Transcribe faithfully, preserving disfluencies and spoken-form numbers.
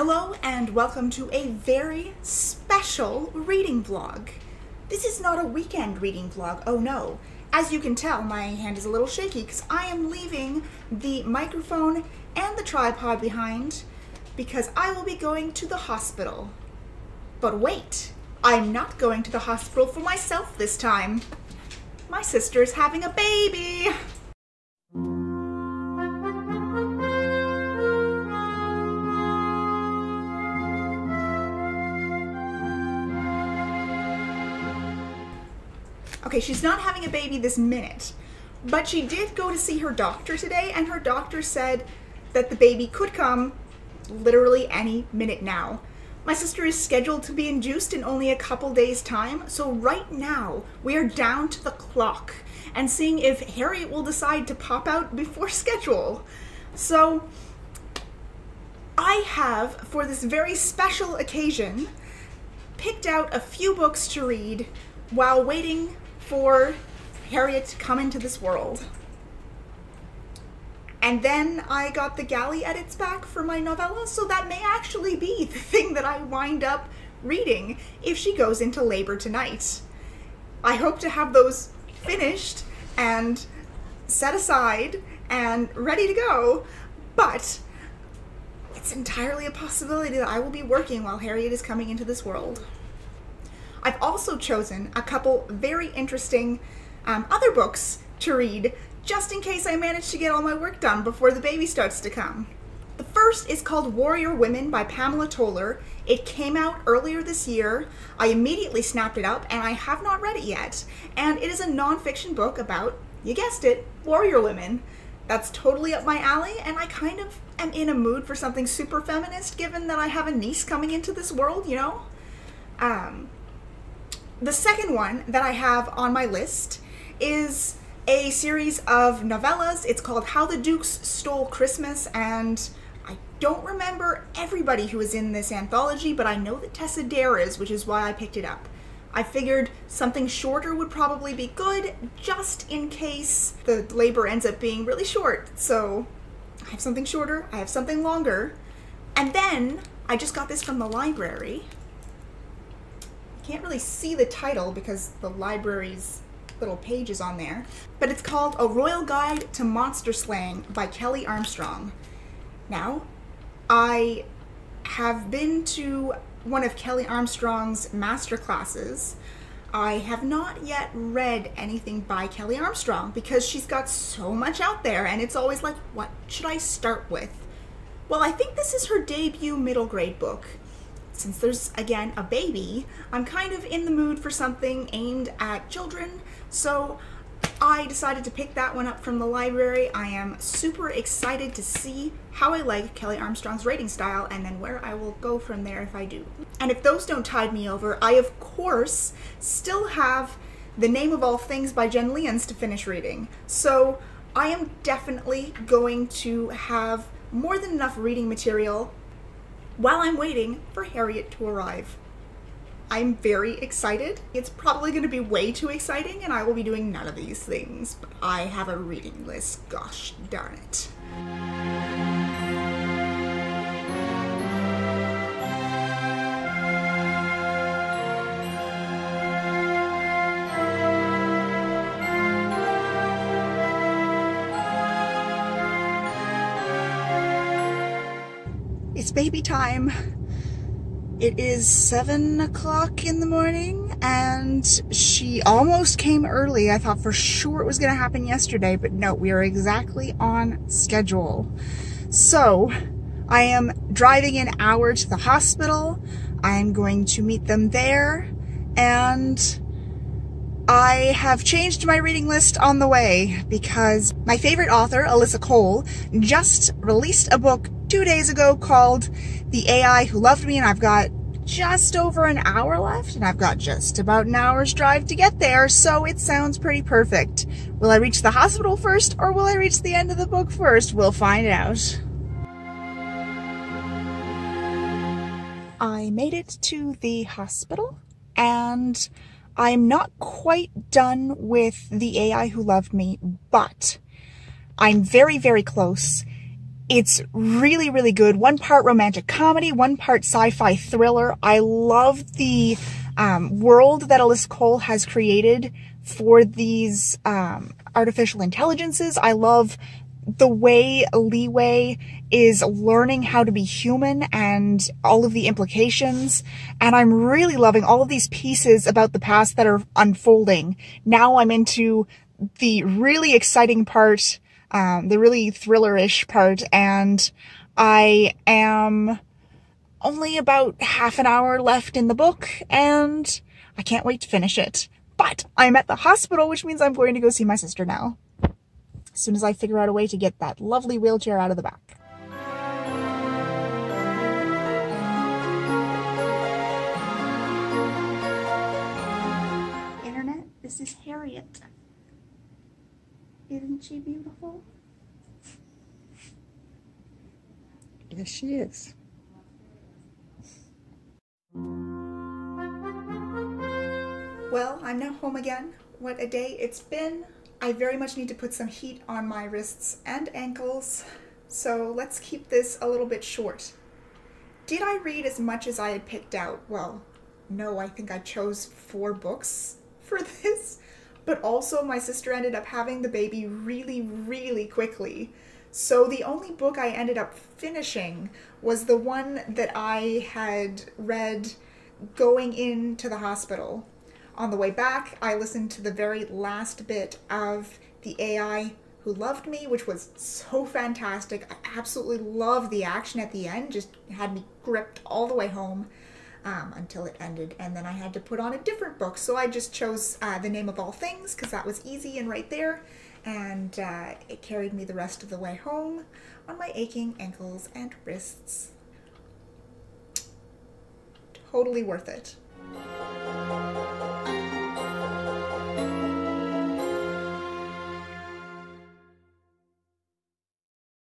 Hello and welcome to a very special reading vlog. This is not a weekend reading vlog, oh no. As you can tell, my hand is a little shaky because I am leaving the microphone and the tripod behind because I will be going to the hospital. But wait, I'm not going to the hospital for myself this time. My sister is having a baby. Okay, she's not having a baby this minute, but she did go to see her doctor today, and her doctor said that the baby could come literally any minute now. My sister is scheduled to be induced in only a couple days' time, so right now we are down to the clock and seeing if Harriet will decide to pop out before schedule. So I have, for this very special occasion, picked out a few books to read while waiting for Harriet to come into this world. And then I got the galley edits back for my novella, so that may actually be the thing that I wind up reading if she goes into labor tonight. I hope to have those finished and set aside and ready to go, but it's entirely a possibility that I will be working while Harriet is coming into this world. I've also chosen a couple very interesting um, other books to read, just in case I manage to get all my work done before the baby starts to come. The first is called Warrior Women by Pamela Toler. It came out earlier this year. I immediately snapped it up and I have not read it yet. And it is a nonfiction book about, you guessed it, warrior women. That's totally up my alley, and I kind of am in a mood for something super feminist given that I have a niece coming into this world, you know? Um, The second one that I have on my list is a series of novellas. It's called How the Dukes Stole Christmas, and I don't remember everybody who is in this anthology, but I know that Tessa Dare is, which is why I picked it up. I figured something shorter would probably be good, just in case the labor ends up being really short. So I have something shorter, I have something longer, and then I just got this from the library. Can't really see the title because the library's little page is on there, but it's called A Royal Guide to Monster Slang by Kelly Armstrong. Now, I have been to one of Kelly Armstrong's master classes. I have not yet read anything by Kelly Armstrong because she's got so much out there and it's always like, what should I start with? Well, I think this is her debut middle grade book. Since there's, again, a baby, I'm kind of in the mood for something aimed at children, so I decided to pick that one up from the library. I am super excited to see how I like Kelly Armstrong's writing style and then where I will go from there if I do. And if those don't tide me over, I, of course, still have The Name of All Things by Jenn Lyons to finish reading. So I am definitely going to have more than enough reading material while I'm waiting for Harriet to arrive. I'm very excited. It's probably gonna be way too exciting and I will be doing none of these things, but I have a reading list, gosh darn it. It's baby time. It is seven o'clock in the morning and she almost came early. I thought for sure it was gonna happen yesterday, but no, we are exactly on schedule. So I am driving an hour to the hospital. I'm going to meet them there, and I have changed my reading list on the way because my favorite author, Alyssa Cole, just released a book two days ago called The A I Who Loved Me, and I've got just over an hour left, and I've got just about an hour's drive to get there, so it sounds pretty perfect. Will I reach the hospital first, or will I reach the end of the book first? We'll find out. I made it to the hospital, and I'm not quite done with The A I Who Loved Me, but I'm very, very close. It's really, really good. One part romantic comedy, one part sci-fi thriller. I love the um, world that Alyssa Cole has created for these um, artificial intelligences. I love the way Leeway is learning how to be human and all of the implications. And I'm really loving all of these pieces about the past that are unfolding. Now I'm into the really exciting part, um, the really thriller-ish part, and I am only about half an hour left in the book, and I can't wait to finish it. But I'm at the hospital, which means I'm going to go see my sister now, as soon as I figure out a way to get that lovely wheelchair out of the back. Internet, this is Harriet. Isn't she beautiful? Yes, she is. Well, I'm now home again. What a day it's been. I very much need to put some heat on my wrists and ankles, so let's keep this a little bit short. Did I read as much as I had picked out? Well, no, I think I chose four books for this, but also my sister ended up having the baby really, really quickly. So the only book I ended up finishing was the one that I had read going into the hospital. On the way back, I listened to the very last bit of The A I Who Loved Me, which was so fantastic. I absolutely loved the action at the end, just had me gripped all the way home um, until it ended. And then I had to put on a different book, so I just chose uh, The Name of All Things, because that was easy and right there. And uh, it carried me the rest of the way home on my aching ankles and wrists. Totally worth it.